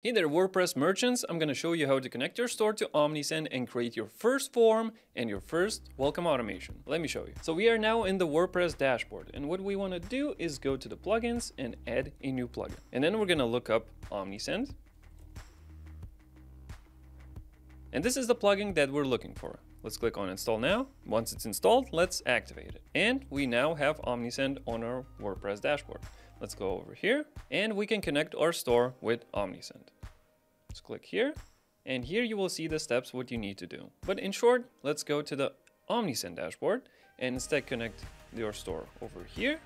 Hey there, WordPress merchants. I'm going to show you how to connect your store to Omnisend and create your first form and your first welcome automation. Let me show you. So we are now in the WordPress dashboard, and what we want to do is go to the plugins and add a new plugin. And then we're going to look up Omnisend. And this is the plugin that we're looking for. Let's click on install now. Once it's installed, let's activate it. And we now have Omnisend on our WordPress dashboard. Let's go over here and we can connect our store with Omnisend. Let's click here and here you will see the steps what you need to do. But in short, let's go to the Omnisend dashboard and instead connect your store over here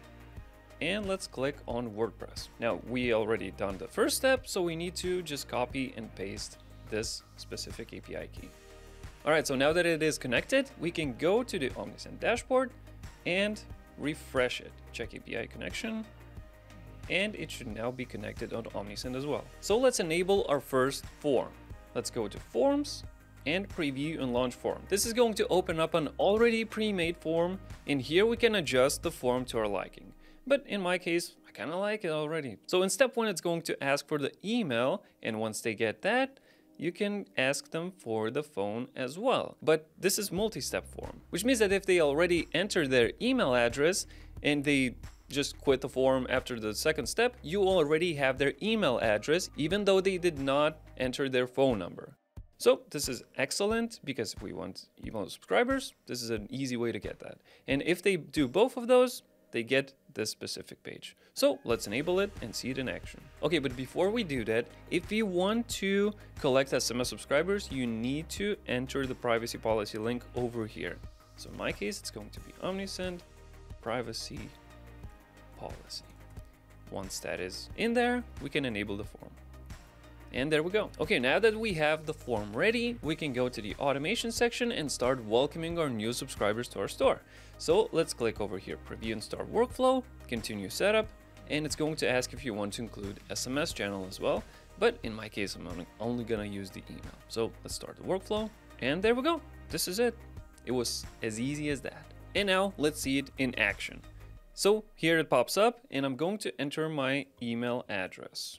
and let's click on WordPress. Now we already done the first step, so we need to just copy and paste this specific API key. Alright, so now that it is connected, we can go to the Omnisend dashboard and refresh it. Check API connection. And it should now be connected on Omnisend as well. So let's enable our first form. Let's go to Forms and Preview and Launch Form. This is going to open up an already pre-made form, and here we can adjust the form to our liking. But in my case, I kind of like it already. So in step one, it's going to ask for the email, and once they get that, you can ask them for the phone as well. But this is multi-step form, which means that if they already enter their email address and they just quit the form after the second step, you already have their email address, even though they did not enter their phone number. So this is excellent because if we want email subscribers, this is an easy way to get that. And if they do both of those, they get this specific page. So let's enable it and see it in action. Okay, but before we do that, if you want to collect SMS subscribers, you need to enter the privacy policy link over here. So in my case, it's going to be Omnisend privacy policy. Once that is in there, we can enable the form. And there we go. Okay, now that we have the form ready, we can go to the automation section and start welcoming our new subscribers to our store. So let's click over here, preview and start workflow, continue setup, and it's going to ask if you want to include SMS channel as well. But in my case, I'm only gonna use the email. So let's start the workflow and there we go. This is it. It was as easy as that. And now let's see it in action. So here it pops up and I'm going to enter my email address.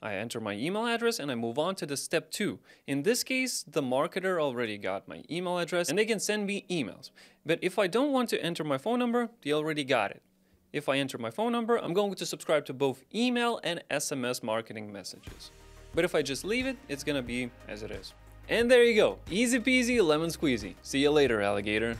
I enter my email address and I move on to the step two. In this case, the marketer already got my email address and they can send me emails. But if I don't want to enter my phone number, they already got it. If I enter my phone number, I'm going to subscribe to both email and SMS marketing messages. But if I just leave it, it's gonna be as it is. And there you go. Easy peasy, lemon squeezy. See you later, alligator.